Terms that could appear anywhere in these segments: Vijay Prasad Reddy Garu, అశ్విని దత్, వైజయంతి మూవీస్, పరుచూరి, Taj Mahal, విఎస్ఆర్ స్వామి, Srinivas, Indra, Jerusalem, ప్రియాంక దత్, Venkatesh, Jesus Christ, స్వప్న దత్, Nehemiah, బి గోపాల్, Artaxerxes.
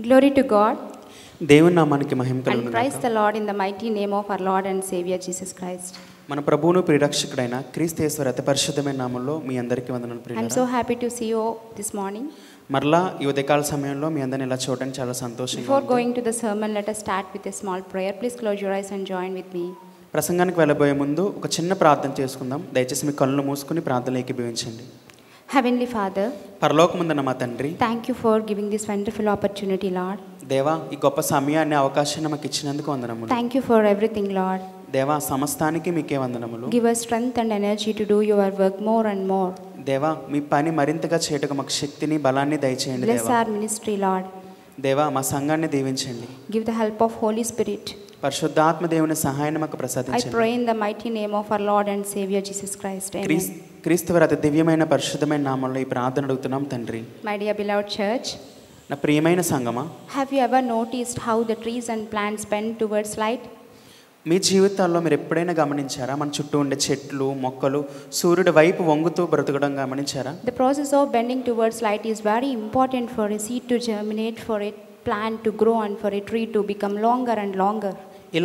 Glory to God. And praise the Lord in the mighty name of our Lord and Savior Jesus Christ. I'm so happy to see you this morning. Before going to the sermon, let us start with a small prayer. Please close your eyes and join with me. Heavenly Father, thank you for giving this wonderful opportunity, Lord. Thank you for everything, Lord. Give us strength and energy to do your work more and more. Bless our ministry, Lord. Give the help of Holy Spirit. I pray in the mighty name of our Lord and Savior Jesus Christ. Amen. My dear beloved church, have you ever noticed how the trees and plants bend towards light? The process of bending towards light is very important for a seed to germinate, for a plant to grow, and for a tree to become longer and longer. The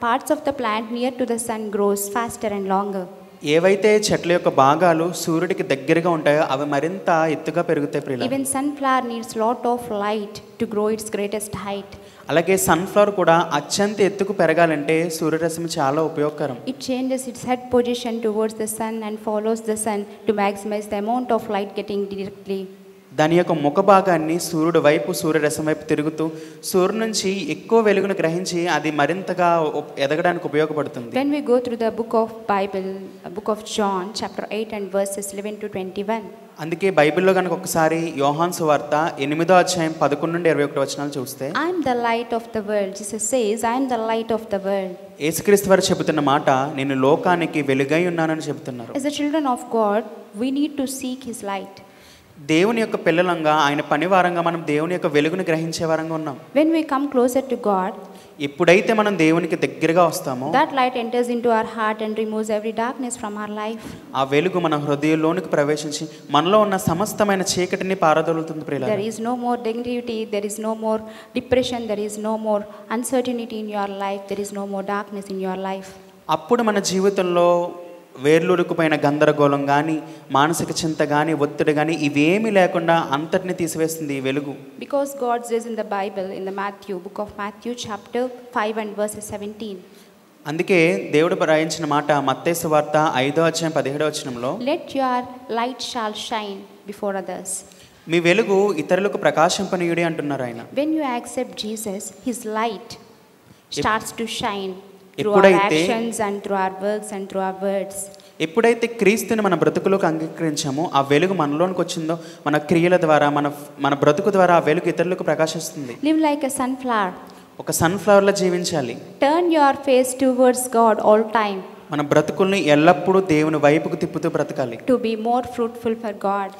parts of the plant near to the sun grows faster and longer. Even sunflower needs lot of light to grow its greatest height. It changes its head position towards the sun and follows the sun to maximize the amount of light getting directly. When we go through the book of Bible, book of John, chapter 8 and verses 11 to 21. I am the light of the world. Jesus says, I am the light of the world. As the children of God, we need to seek His light. When we come closer to God, that light enters into our heart and removes every darkness from our life. There is no more negativity, there is no more depression, there is no more uncertainty in your life, there is no more darkness in your life. Because God says in the Bible, in the Matthew, book of Matthew, chapter 5 and verse 17. Let your light shall shine before others. When you accept Jesus, His light starts to shine through our actions and through our works and through our words. Live like a sunflower. Turn your face towards God all time. To be more fruitful for God.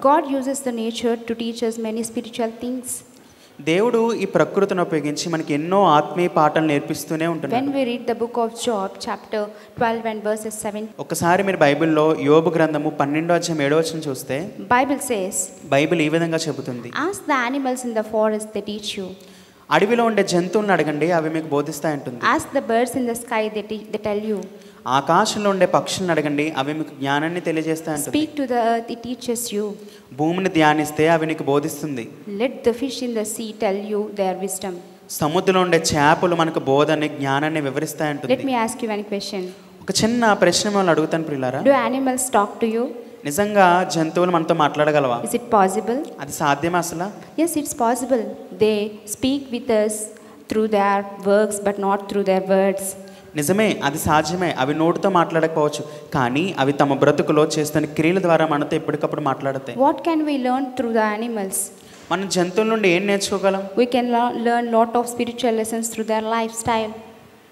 God uses the nature to teach us many spiritual things. When we read the book of Job, chapter 12 and verses 7. Bible says, ask the animals in the forest, they teach you. Ask the birds in the sky, they tell you. Speak to the earth, it teaches you. Let the fish in the sea tell you their wisdom. Let me ask you one question. Do animals talk to you? Is it possible? Yes, it's possible. They speak with us through their works, but not through their words. What can we learn through the animals? We can learn a lot of spiritual lessons through their lifestyle.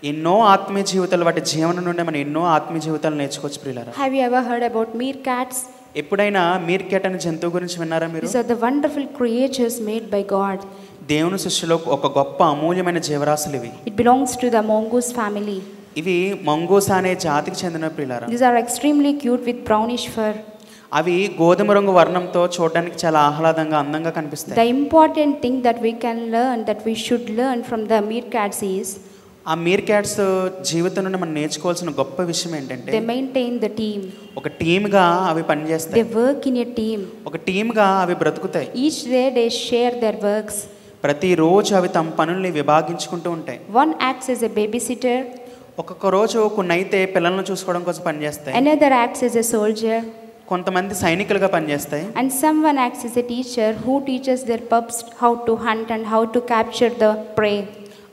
Have you ever heard about meerkats? These are the wonderful creatures made by God. దేవుని శిష్యులో ఒక గొప్ప అమూల్యమైన జీవరాశులు ఇవి. It belongs to the mongoose family. ఇవి mongoose అనే జాతికి చెందిన పిల్లరా. These are extremely cute with brownish fur. అవి గోధుమ రంగు వర్ణంతో చూడడానికి చాలా ఆహ్లాదంగా అందంగా కనిపిస్తాయి. The important thing that we can learn, that we should learn from the meerkats is ఆ మీర్కాట్స్ జీవితం నుండి మనం నేర్చుకోవాల్సిన గొప్ప విషయం ఏంటంటే they maintain the team. ఒక టీమ్ గా అవి పని చేస్తాయి. They work in a team. ఒక టీమ్ గా అవి బ్రతుకుతాయి. Each day they share their works. ప్రతి రోజు అవి తమ పనుల్ని విభాగించుకుంటూ ఉంటాయి. One acts as a babysitter. ఒక్కొక్క రోజు కొన్ని అయితే పిల్లలను చూసుకోవడం కోసం పని చేస్తాయి. Another acts as a soldier. కొంతమంది సైనికులుగా పనిచేస్తాయి. And someone acts as a teacher who teaches their pups how to hunt and how to capture the prey.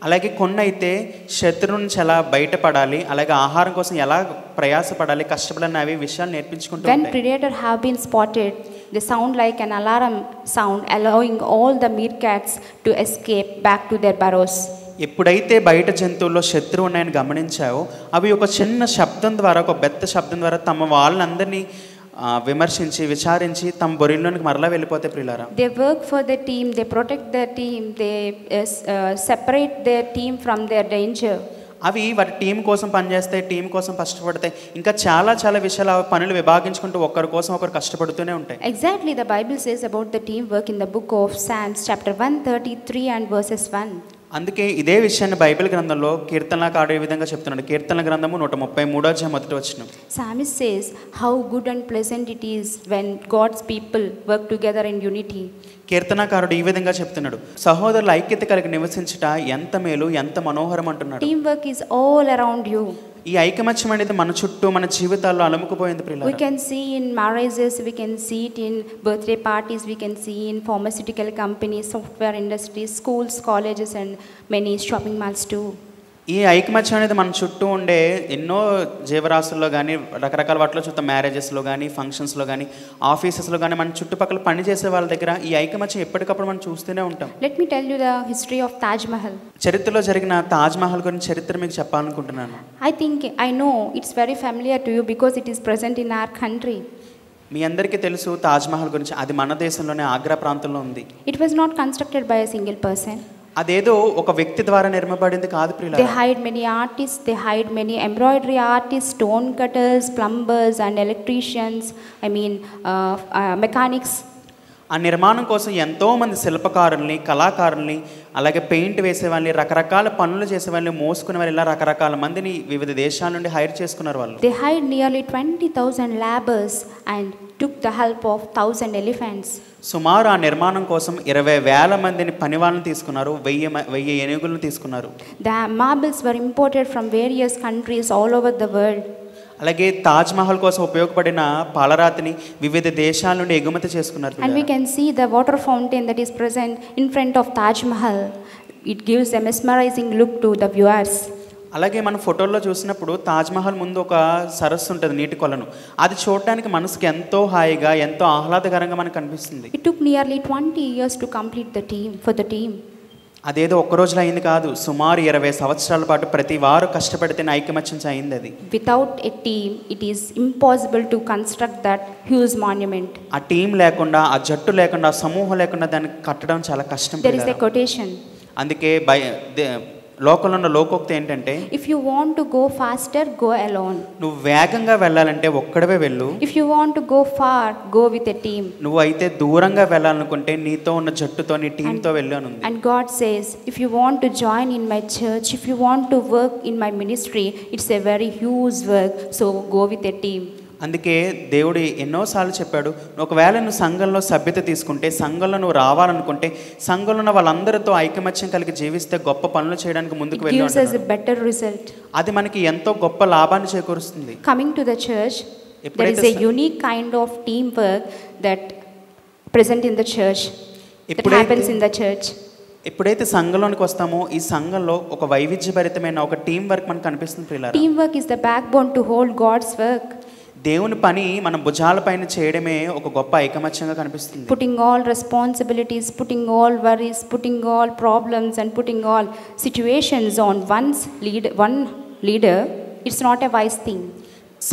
అలాగే కొన్ని అయితే శత్రువు నుంచి ఎలా బయటపడాలి, అలాగే ఆహారం కోసం ఎలా ప్రయాసపడాలి, కష్టపడాలని అవి విషయాలు నేర్పించుకుంటాయి. When predator have been spotted, they sound like an alarm sound, allowing all the meerkats to escape back to their burrows. ఎప్పుడైతే బయట జంతువుల్లో శత్రువు ఉన్నాయని గమనించావో అవి ఒక చిన్న శబ్దం ద్వారా, ఒక పెద్ద శబ్దం ద్వారా తమ వాళ్ళందరినీ విమర్శించి విచారించి తమ బొరిలోనికి మరలా వెళ్ళిపోతే ప్రియులారా. They work for the team, they protect the team, they separate their team from their danger. అవి వాటి టీం కోసం పనిచేస్తాయి, టీం కోసం కష్టపడతాయి, ఇంకా చాలా చాలా విషయాలు పనులు విభాగించుకుంటూ ఒకరి కోసం ఒకరు కష్టపడుతూనే ఉంటాయి. Exactly the Bible says about the team work in the book of Psalms chapter 133 and verses 1. అందుకే ఇదే విషయాన్ని బైబిల్ గ్రంథంలో కీర్తనకారుడు ఈ విధంగా చెప్తున్నాడు. కీర్తన గ్రంథము 133వ అధ్యాయం మొదటి వచనం. Psalmist says how good and pleasant it is when God's people work together in unity. కీర్తనకారుడు ఈ విధంగా చెప్తున్నాడు, సహోదరుల ఐక్యత కలిగి నివసించుట ఎంత మేలు, ఎంత మనోహరం అంటున్నాడు. Team work is all around you. ఈ ఐకమత్యం అనేది మన చుట్టూ మన జీవితాల్లో అలముకుపోయింది ప్రియులారా. We can see in marriages, we can see it in birthday parties, we can see in pharmaceutical companies, software industries, schools, colleges and many shopping malls too. ఈ ఐకమత్యం అనేది మన చుట్టూ ఉండే ఎన్నో జీవరాశుల్లో కానీ రకరకాల వాటిలో చూస్తాం. మ్యారేజెస్లో కానీ, ఫంక్షన్స్లో కానీ, ఆఫీసెస్లో కానీ, మన చుట్టుపక్కల పనిచేసే వాళ్ళ దగ్గర ఈ ఐకమత్యం ఎప్పటికప్పుడు మనం చూస్తూనే ఉంటాం. Let me tell you the history of Taj Mahal. చరిత్రలో జరిగిన తాజ్ మహల్ గురించి చరిత్ర మీకు చెప్పాలనుకుంటున్నాను. I think I know it's very familiar to you because it is present in our country. మీ అందరికీ తెలుసు తాజ్ మహల్ గురించి, అది మన దేశంలోనే ఆగ్రా ప్రాంతంలో ఉంది. It was not constructed by a single person. అదేదో ఒక వ్యక్తి ద్వారా నిర్మింపబడింది కాదు ప్రియులారా. They hired many artists, they hired many embroidery artists, stone cutters, plumbers and electricians, mechanics. ఆ నిర్మాణం కోసం ఎంతో మంది శిల్పకారుల్ని, కళాకారుల్ని, అలాగే పెయింట్ వేసేవాళ్ళని, రకరకాల పనులు చేసేవాళ్ళని, మోసుకునే వాళ్ళు, ఇలా రకరకాల మందిని వివిధ దేశాల నుండి హైర్ చేసుకున్నారు వాళ్ళు. They hired nearly 20,000 laborers and took the help of 1,000 elephants. సుమారు ఆ నిర్మాణం కోసం 20,000 మందిని పనివాళ్ళని తీసుకున్నారు, 1000 ఏనుగులను తీసుకున్నారు. The marbles were imported from various countries all over the world. అలాగే తాజ్ మహల్ కోసం ఉపయోగపడిన పాలరాతిని వివిధ దేశాల నుండి ఎగుమతి చేసుకున్నారు. And we can see the water fountain that is present in front of Taj Mahal. It gives a mesmerizing look to the viewers. అలాగే మన ఫోటోల్లో చూసినప్పుడు తాజ్ మహల్ ముందు ఒక సరస్సు ఉంటుంది, నీటి కొలను. అది చూడడానికి మనసుకి ఎంతో హాయిగా, ఎంతో ఆహ్లాదకరంగా మనకు అనిపిస్తుంది. It took nearly 20 years to complete the team for the team. అదేదో ఒక్క రోజులో అయింది కాదు, సుమారు 20 సంవత్సరాల పాటు ప్రతి వారు కష్టపడితే ఐకమత్యం అయింది. అది without a team it is impossible to construct that huge monument. ఆ టీం లేకుండా, ఆ జట్టు లేకుండా, సమూహం లేకుండా దాన్ని కట్టడం చాలా కష్టం. There is a quotation. అందుకే లోకంలో ఉన్న లోకోక్తి ఏంటంటే if you want to go faster go alone. నువ్వు వేగంగా వెళ్ళాలంటే ఒక్కడవే వెళ్ళు. If you want to go far go with a team. నువ్వు అయితే దూరంగా వెళ్ళాలనుకుంటే నీతో ఉన్న జట్టుతో, నీ టీంతో వెళ్ళు అని ఉంది. And God says if you want to join in my church, if you want to work in my ministry, it's a very huge work, so go with a team. అందుకే దేవుడు ఎన్నోసార్లు చెప్పాడు, ఒకవేళ నువ్వు సంఘంలో సభ్యత తీసుకుంటే, సంఘంలో నువ్వు రావాలనుకుంటే, సంఘంలో ఉన్న వాళ్ళందరితో ఐకమత్యం కలిగి జీవిస్తే గొప్ప పనులు చేయడానికి ముందుకు వెళ్ళాలి. అది మనకి ఎంతో గొప్ప లాభాన్ని చేకూరుస్తుంది. Coming to the church, there is a unique kind of team work that present in the church, that happens in the church. ఎప్పుడైతే సంఘంలోనికి వస్తామో ఈ సంఘంలో ఒక వైవిధ్యభరితమైన ఒక టీం వర్క్ మనకు కనిపిస్తుంది ప్రియులారా. Team work is the backbone to hold God's work. దేవుని పని మన భుజాల పైన చేయడమే ఒక గొప్ప ఐకమత్యంగా కనిపిస్తుంది. Putting all responsibilities, putting all worries, putting all problems and putting all situations on one's lead one leader, it's not a wise thing.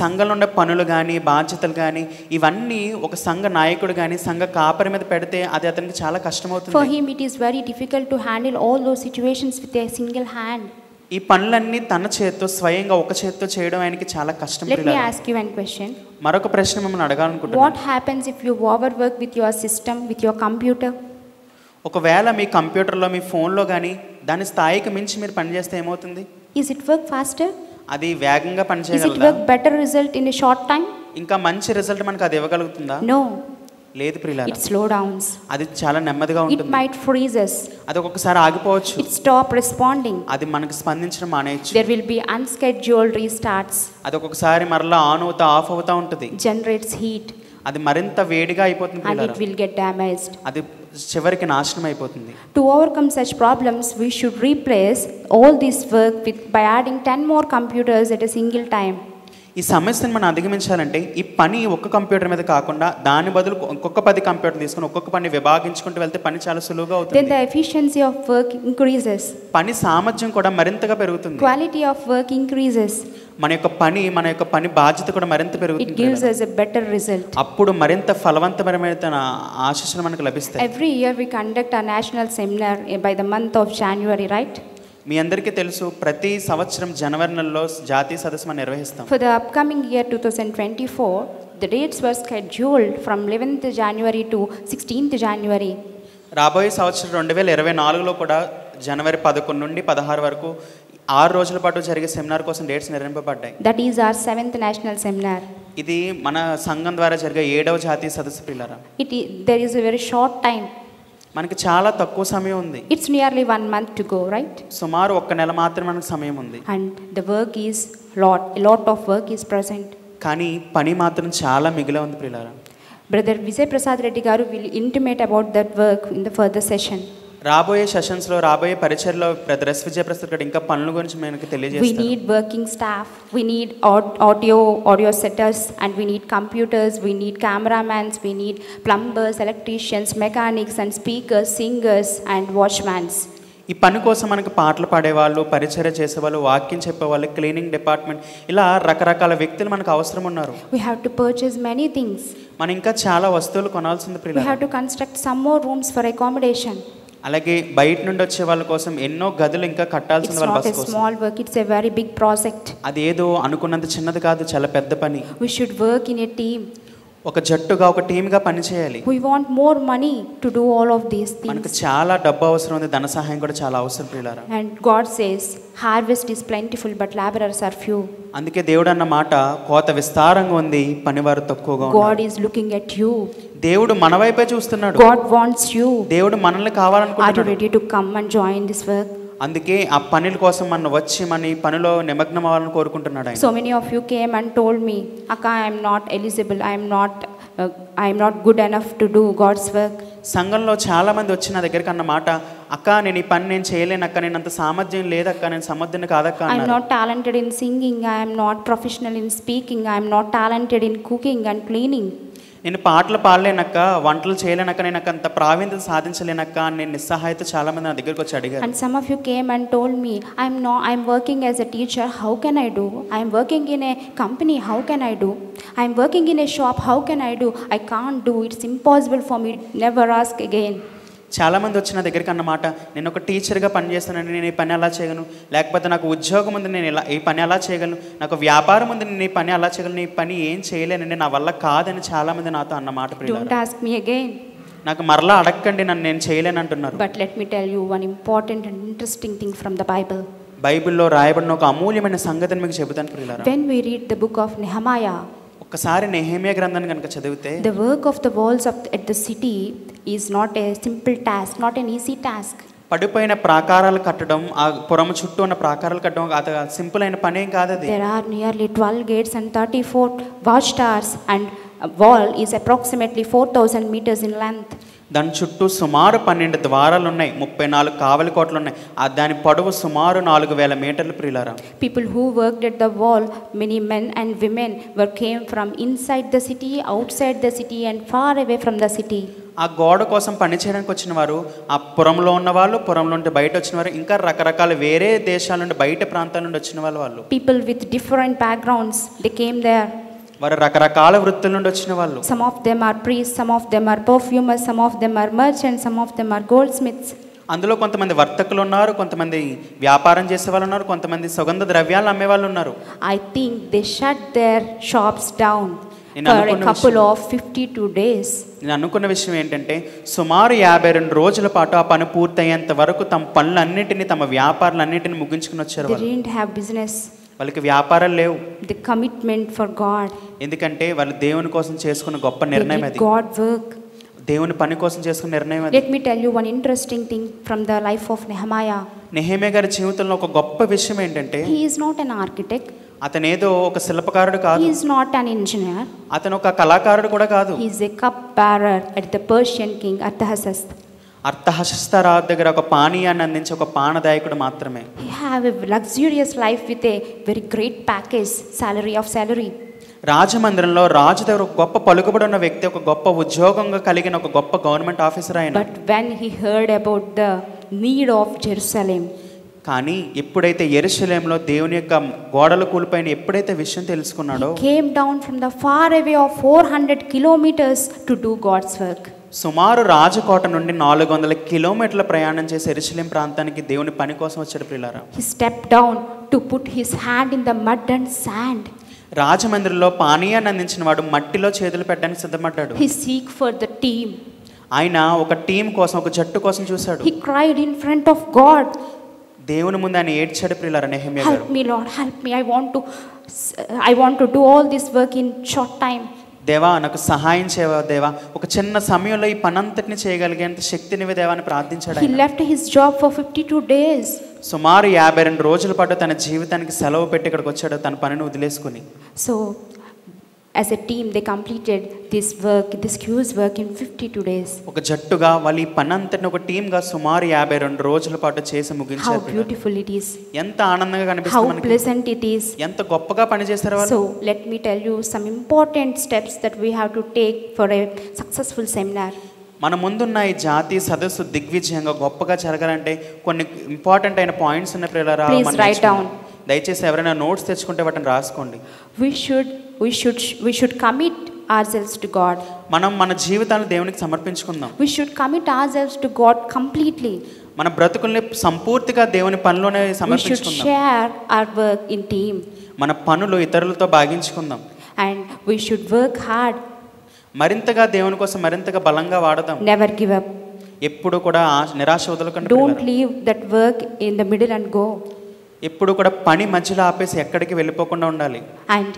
సంఘంలో ఉండే పనులు కానీ బాధ్యతలు కానీ ఇవన్నీ ఒక సంఘ నాయకుడు కానీ సంఘ కాపరి మీద పెడితే అది అతనికి చాలా కష్టమవుతుంది. For him it is very difficult to handle all those situations with a single hand. ఈ పనులన్నీ తన చేతితో స్వయంగా ఒక చేతితో చేయడం ఆయనకి చాలా కష్టం. Let me ask you one question. మరొక ప్రశ్న మిమ్మల్ని అడగాలనుకుంటున్నాను. What happens if you overwork with your system, with your computer? ఒకవేళ మీ కంప్యూటర్లో మీ ఫోన్లో కానీ దాని స్థాయికి మించి మీరు పనిచేస్తే ఏమవుతుంది? Is it work faster? అది వేగంగా పనిచేయగలదా? Is it work better result in a short time? ఇంకా మంచి రిజల్ట్ మనకు అది ఇవ్వగలుగుతుందా? No. లేదు ప్రియులారా. It slow downs. అది చాలా నెమ్మదిగా ఉంటుంది. It might freeze us. అది ఒక్కొక్కసారి ఆగిపోవచ్చు. It stop responding. అది మనకు స్పందించడం మానేయచ్చు. There will be unscheduled restarts. అది ఒక్కొక్కసారి మరలా ఆన్ అవుతా ఆఫ్ అవుతా ఉంటుంది. Generates heat. అది మరింత వేడిగా అయిపోతుంది ప్రియులారా. And it will get damaged. అది చివరికి నాశనం అయిపోతుంది. To overcome such problems we should replace all this work with by adding 10 more computers at a single time. ఈ సమస్యను మనం అధిగమించాలంటే ఈ పని ఒక్క కంప్యూటర్ మీద కాకుండా దాని బదులు ఒక్కొక్క 10 కంప్యూటర్ తీసుకొని ఒక్కొక్క పని విభాగించుకుంటూ వెళ్తే పని చాలా సులువుగా అవుతుంది. Then the efficiency of work increases. పని సామర్థ్యం కూడా మరింతగా పెరుగుతుంది. Quality of work increases. మన యొక్క పని బాధ్యత కూడా మరింత పెరుగుతుంది. It gives us a better result. అప్పుడు మరింత ఫలవంతమైన ఆశీస్సులు మనకు లభిస్తాయి. Every year we conduct a national seminar by the month of January, right? మీ అందరికీ తెలుసు ప్రతి సంవత్సరం జనవరి నెలలో జాతీయ సదస్సు మనం నిర్వహిస్తాం. For the upcoming year 2024 the dates were scheduled from 11th January to 16th January. రాబోయే సంవత్సరం 2024లో కూడా జనవరి 11 నుండి 16 వరకు 6 రోజుల పాటు జరిగే సెమినార్ కోసం డేట్స్ నిర్ణయింపబడ్డాయి. That is our 7th national seminar. ఇది మన సంఘం ద్వారా జరిగే 7వ జాతీయ సదస్సు ప్రియులారా. There is a very short time. మనకి చాలా తక్కువ సమయం ఉంది. It's nearly 1 month to go, right? సుమారు ఒక నెల మాత్రమే మనకు సమయం ఉంది. And the work is a lot of work is present. కానీ పని మాత్రం చాలా మిగిలే ఉంది ప్రియులారా. Brother Vijay Prasad Reddy Garu will intimate about that work in the further session. రాబోయే సెషన్స్లో రాబోయే పరిచర్లో బ్రదర్ ఎస్ విజయప్రసాద్ గారు ఇంకా పనుల గురించి మనకి తెలియజేస్తారు. We need working staff, we need audio setters and we need computers, we need cameramans, we need plumbers, electricians, mechanics and speakers, singers and watchmen. ఈ పని కోసం మనకు పాటలు పాడేవాళ్ళు, పరిచర్య చేసేవాళ్ళు, వాక్యం చెప్పేవాళ్ళు, క్లీనింగ్ డిపార్ట్మెంట్ ఇలా రకరకాల వ్యక్తులు మనకు అవసరం ఉన్నారు. We have to purchase many things. మనం ఇంకా చాలా వస్తువులు కొనాల్సింది ప్రియులారా. We have to construct some more rooms for accommodation. అలాగే బయట నుండి వచ్చే వాళ్ళ కోసం ఎన్నో గదులు ఇంకా కట్టాల్సిన వాళ్ళ బస్ కోసం. It's not a small work, it's a very big project. అదేదో అనుకున్నంత చిన్నది కాదు, చాలా పెద్ద పని. We should work in a team. ఒక జట్టుగా ఒక టీమ్ గా పని చేయాలి. We want more money to do all of these things. మనకు చాలా డబ్బు అవసరం ఉంది, ధన సహాయం కూడా చాలా అవసరం ప్రియులారా. And God says harvest is plentiful but laborers are few. అందుకే దేవుడు అన్న మాట కోత విస్తారంగా ఉంది, పనివారు తక్కువగా ఉన్నారు. God is looking at you. దేవుడు మన వైపే చూస్తున్నాడు. God wants you. దేవుడు మనల్ని కావాలనుకుంటున్నాడు. Are you ready to come and join this work? అందుకే ఆ పనుల కోసం మనం వచ్చి మన ఈ పనిలో నిమగ్నం అవ్వాలని కోరుకుంటున్నాడు ఆయన. So many of you came and told me, "Akka, I am not eligible. I am not good enough to do God's work." సంఘంలో చాలా మంది వచ్చి నా దగ్గరికి అన్నమాట, "అక్క, నేను ఈ పని నేను చేయలేను అక్క, నేను అంత సామర్థ్యం లేదు అక్క, నేను సమర్థన కాదు అక్క" అన్నారు. I am not talented in singing. I am not professional in speaking. I am not talented in cooking and cleaning. నేను పాటలు పాడలేనక్క, వంటలు చేయలేనక్క, నేను అంత ప్రావీణ్యత సాధించలేనక్క అని నేను నిస్సహాయత చాలా మంది నా దగ్గరికి వచ్చి అడిగారు. And some of you came and told me, I am working as a teacher, how can I do? I am working in a company, how can I do? I am working in a shop, how can I do? I can't do, it's impossible for me, never ask again. చాలా మంది వచ్చిన దగ్గరికి అన్నమాట, నేను ఒక టీచర్గా పనిచేస్తానండి, నేను ఈ పని అలా చేయగలను, లేకపోతే నాకు ఉద్యోగం ఉంది నేను ఇలా ఈ పని అలా చేయగలను, నాకు వ్యాపారం ఉంది నేను ఈ పని అలా చేయగలను, ఈ పని ఏం చేయలేనండి, నా వల్ల కాదని చాలా మంది నాతో అన్నమాట ప్రియులారా. Don't ask me again. నాకు మరలా అడగకండి, నన్ను నేను చేయలేను అంటున్నారు. But let me tell you one important and interesting thing from the Bible. బైబిల్లో రాయబడిన ఒక అమూల్యమైన సంగతిని మీకు చెబుతాను ప్రియులారా. When we read the book of Nehemiah. ఒకసారి నెహెమియా గ్రంథాన్ని కనుక చదివితే, The work of the walls at the city is not a simple task, not an easy task. పడిపోయిన ప్రాకారాలు కట్టడం, ఆ పురము చుట్టూ ఉన్న ప్రాకారాలు కట్టడం అది సింపుల్ అయిన పనేం కాదు అది. There are nearly 12 gates and 34 watchtowers and a wall is approximately 4000 meters in length. దాని చుట్టూ సుమారు 12 ద్వారాలు ఉన్నాయి, 34 కావలి కోటలు ఉన్నాయి. ఆ దాని పొడవు సుమారు 4000 మీటర్లు ప్రియులారా. People who worked at the wall, many men and women were came from inside the city, outside the city and far away from the city. ఆ గోడ కోసం పని చేయడానికి వచ్చిన వారు, ఆ పురంలో ఉన్న వాళ్ళు, పురంలో నుండి బయట వచ్చిన వారు, ఇంకా రకరకాల వేరే దేశాల నుండి బయట ప్రాంతాల నుండి వచ్చిన వాళ్ళు, people with different backgrounds, they came there. వారు రకరకాల వృత్తుల నుండి వచ్చిన వాళ్ళు. Some of them are priests, some of them are perfumers, some of them are merchants, some of them are goldsmiths. అందులో కొంతమంది వర్తకులు ఉన్నారు, కొంతమంది వ్యాపారం చేసేవాళ్ళు ఉన్నారు, కొంతమంది సుగంధ ద్రవ్యాలు అమ్మేవాళ్ళు ఉన్నారు. I think they shut their shops down for a couple of 52 days. నేను అనుకున్న విషయం ఏంటంటే సుమారు 52 రోజుల పాటు ఆ పని పూర్తయ్యేంత వరకు తమ పనులన్నిటిని, తమ వ్యాపారాలన్నిటిని ముగించుకుని వచ్చారు. They didn't have business. వాళ్ళకి వ్యాపారాలు లేవు. The commitment for God. ఎందుకంటే వాళ్ళు దేవుని కోసం చేసుకున్న గొప్ప నిర్ణయం అది. God work. దేవుని పని కోసం చేసుకున్న నిర్ణయం అది. Let me tell you one interesting thing from the life of Nehemiah. Nehemiah గారి జీవితంలో ఒక గొప్ప విషయం ఏంటంటే, he is not an architect. అతను ఏదో ఒక శిల్పకారుడు కాదు. He is not an engineer. అతను ఒక కళాకారుడు కూడా కాదు. He is a cup bearer at the Persian king Artaxerxes. అర్థహస్త రాజు దగ్గర ఒక పానీయాన్ని అందించే ఒక పానదాయకుడు మాత్రమే. He have a luxurious life with a very great package, salary. రాజమందిరంలో రాజు దగ్గర ఒక గొప్ప పలుకుబడి ఉన్న వ్యక్తి, ఒక గొప్ప ఉద్యోగంగా కలిగిన ఒక గొప్ప గవర్నమెంట్ ఆఫీసర్ ఆయన. But when he heard about the need of Jerusalem, కానీ ఎప్పుడైతే యెరూషలేములో దేవుని యొక్క గోడలు కూలిపోయిన ఎప్పుడైతే విషయం తెలుసుకున్నాడో, he came down from the far away of 400 kilometers to do God's work. సుమారు రాజకోట నుండి 400 కిలోమీటర్ల ప్రయాణం చేసి యెరూషలేం ప్రాంతానికి దేవుని పని కోసం వచ్చాడు ప్రియులారా. He stepped down to put his hand in the mud and sand. రాజమందిరంలో పానీయాన్ని అందించిన వాడు మట్టిలో చేతులు పెట్టడానికి సిద్ధపడ్డాడు. He seek for the team. ఆయన ఒక టీం కోసం, ఒక జట్టు కోసం చూశాడు. He cried in front of God. దేవుని ముందు ఆయన ఏడ్చాడు ప్రియులారా నెహెమ్యా గారు. Help me Lord, help me. I want to do all this work in short time. దేవా నాకు సహాయం చేయవా దేవా, ఒక చిన్న సమయంలో ఈ పనంతటిని చేయగలిగేంత శక్తినివి దేవా అని ప్రార్థించాడు. He left his job for 52 days. సుమారు 52 రోజుల పాటు తన జీవితానికి సెలవు పెట్టి ఇక్కడికి వచ్చాడు, తన పనిని వదిలేసుకొని. So as a team they completed this work, this huge work in 52 days. ఒక జట్టుగా వాళ్ళు ఈ పనంతటిని ఒక టీమ్ గా సుమారు 52 రోజుల పాటు చేసి ముగించారు. How beautiful it is. ఎంత ఆనందంగా కనిపిస్తుంది మనకి. How pleasant it is. ఎంత గొప్పగా పని చేశారు వాళ్ళు. So let me tell you some important steps that we have to take for a successful seminar. మన ముందున్న ఈ జాతి సదస్సు దిగ్విజయంగా గొప్పగా జరగాలంటే కొన్ని ఇంపార్టెంట్ అయిన పాయింట్స్ ఉన్నాయి ప్రియులారా. Please write down. దయచేసి ఎవరైనా నోట్స్ తెచ్చుకుంటే వాటిని రాసుకోండి. We should commit ourselves to God. మనం మన జీవితాలను దేవునికి సమర్పించుకుందాం. We should commit ourselves to God completely. మన బ్రతుకుల్ని సంపూర్తిగా దేవుని పనిలోనే సమర్పించుకుందాం. We should share our work in team. మన పనులు ఇతరులతో భాగించుకుందాం. And we should work hard. మరింతగా దేవుని కోసం మరింతగా బలంగా వాడదాం. Never give up. ఎప్పుడు కూడా నిరాశ వదలకండి. Don't leave that work in the middle and go. ఎప్పుడు కూడా పని మధ్యలో ఆపేసి ఎక్కడికి వెళ్ళిపోకుండా ఉండాలి. And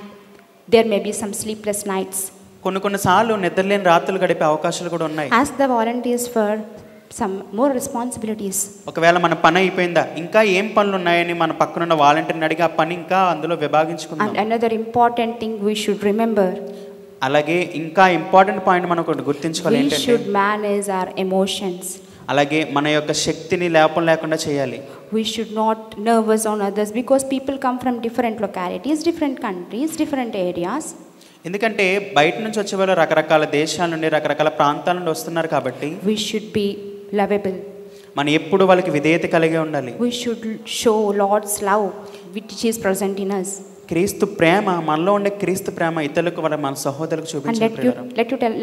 there may be some sleepless nights. కొన్నిసార్లు నిద్రలేని రాత్రులు గడిపే అవకాశాలు కూడా ఉన్నాయి. Ask the volunteers for some more responsibilities. ఒకవేళ మన పని అయిపోయిందా, ఇంకా ఏం పనులు ఉన్నాయని మన పక్కన ఉన్న వాలంటీర్ని అడిగి ఆ పని ఇంకా అందులో విభాగించుకుందాం. And another important thing we should remember. అలాగే ఇంకా ఇంపార్టెంట్ పాయింట్ మనం గుర్తించుకోవాలి ఏంటంటే, we should manage our emotions. అలాగే మన యొక్క శక్తిని లేపం లేకుండా చేయాలి. We should not nervous on others because people come from different localities, different countries, different areas. ఎందుకంటే బయట నుంచి వచ్చే వాళ్ళు రకరకాల దేశాల నుండి, రకరకాల ప్రాంతాల నుండి వస్తున్నారు కాబట్టి, we should be lovable. మనం ఎప్పుడు వాళ్ళకి విధేయత కలిగి ఉండాలి. We should show Lord's love which is present in us. క్రీస్తు ప్రేమ, మనలో ఉండే క్రీస్తు ప్రేమ ఇతరులకు, వాళ్ళ మన సహోదరులకు చూపించాలి.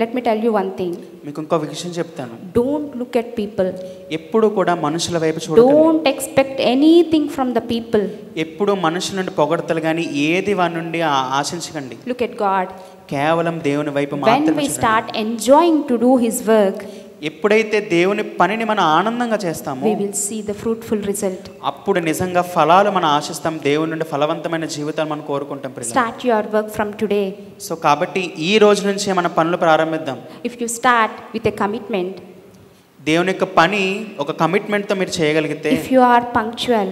Let me tell you one thing. మీకు ఇంకో విషయం చెప్తాను. Don't look at people. ఎప్పుడు కూడా మనుషుల వైపు చూడకండి. Don't expect anything from the people. ఎప్పుడు మనుషుల నుండి పొగడతలు గాని ఏది వారి నుండి ఆశించకండి. Look at God. కేవలం దేవుని వైపు మాత్రమే చూడండి. When we start enjoying to do his work, ఎప్పుడైతే దేవుని పనిని మనం ఆనందంగా చేస్తామో, we will see the fruitful result. అప్పుడు నిజంగా ఫలాలు మనం ఆశిస్తాం, దేవుని నుండి ఫలవంతమైన జీవితాలు మనం కోరుకుంటాం ప్రియులారా. Start your work from today. So కాబట్టి ఈ రోజు నుంచి మన పనులు ప్రారంభిద్దాం. If you start with a commitment, దేవుని యొక్క పని ఒక కమిట్మెంట్ తో మీరు చేయగలిగితే, if you are punctual,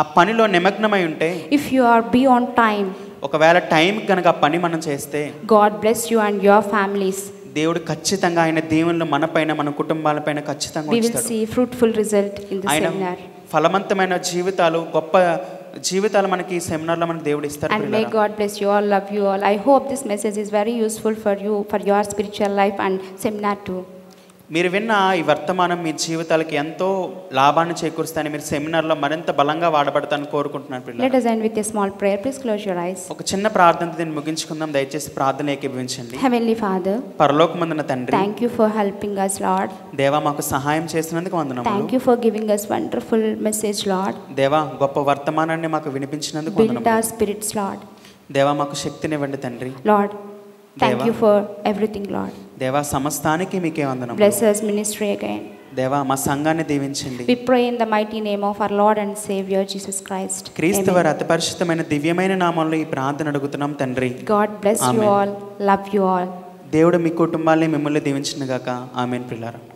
ఆ పనిలో నిమగ్నమై ఉంటే, if you are be on time, ఒకవేళ టైం గనక పని మనం చేస్తే, God bless you and your families. దేవుడు ఖచ్చితంగా ఆయన దేవుని మనపైన మన కుటుంబాలపైన ఖచ్చితంగా ఉంచుతాడు. We will see fruitful result in the seminar. ఫలవంతమైన జీవితాలు గొప్ప జీవితాలు మనకి సెమినార్ లో మన దేవుడు ఇస్తాడు. And may God bless you all, love you all. I hope this message is very useful for you, for your spiritual life and seminar too. మీరు విన్న ఈ వర్తమానం మీ జీవితాలకు ఎంతో లాభాన్ని చేకూరుస్తాయని, మీరు సెమినార్లో మరింత బలంగా వాడబడతానని కోరుకుంటున్నాను పిల్లలు. Let us end with a small prayer. Please close your eyes. ఒక చిన్న ప్రార్థనతో దీన్ని ముగించుకుందాం. దయచేసి ప్రార్థన ఏకీభవించండి. Heavenly Father, పరలోకమందున తండ్రి, thank you for helping us, Lord. దేవా, మాకు సహాయం చేసినందుకు వందనములు. Thank you for giving us wonderful message, Lord. దేవా, గొప్ప వర్తమానాన్ని మాకు వినిపించినందుకు వందనములు. Build our spirits, Lord. దేవా, మాకు శక్తినివ్వండి తండ్రి. Lord, thank you for everything, Lord. దేవా, సమస్తానికి మీకే వందనములు. Bless us ministry again. దేవా, మా సంఘాన్ని దీవించండి. We pray in the mighty name of our Lord and Savior Jesus Christ. క్రీస్తువారి అతి పరిశుద్ధమైన దివ్యమైన నామములో ఈ ప్రార్థన అడుగుతున్నాం తండ్రి. God bless you all, love you all. దేవుడు మీ కుటుంబాలే మిమ్మల్ని దీవించును గాక. ఆమేన్ పిల్లరా.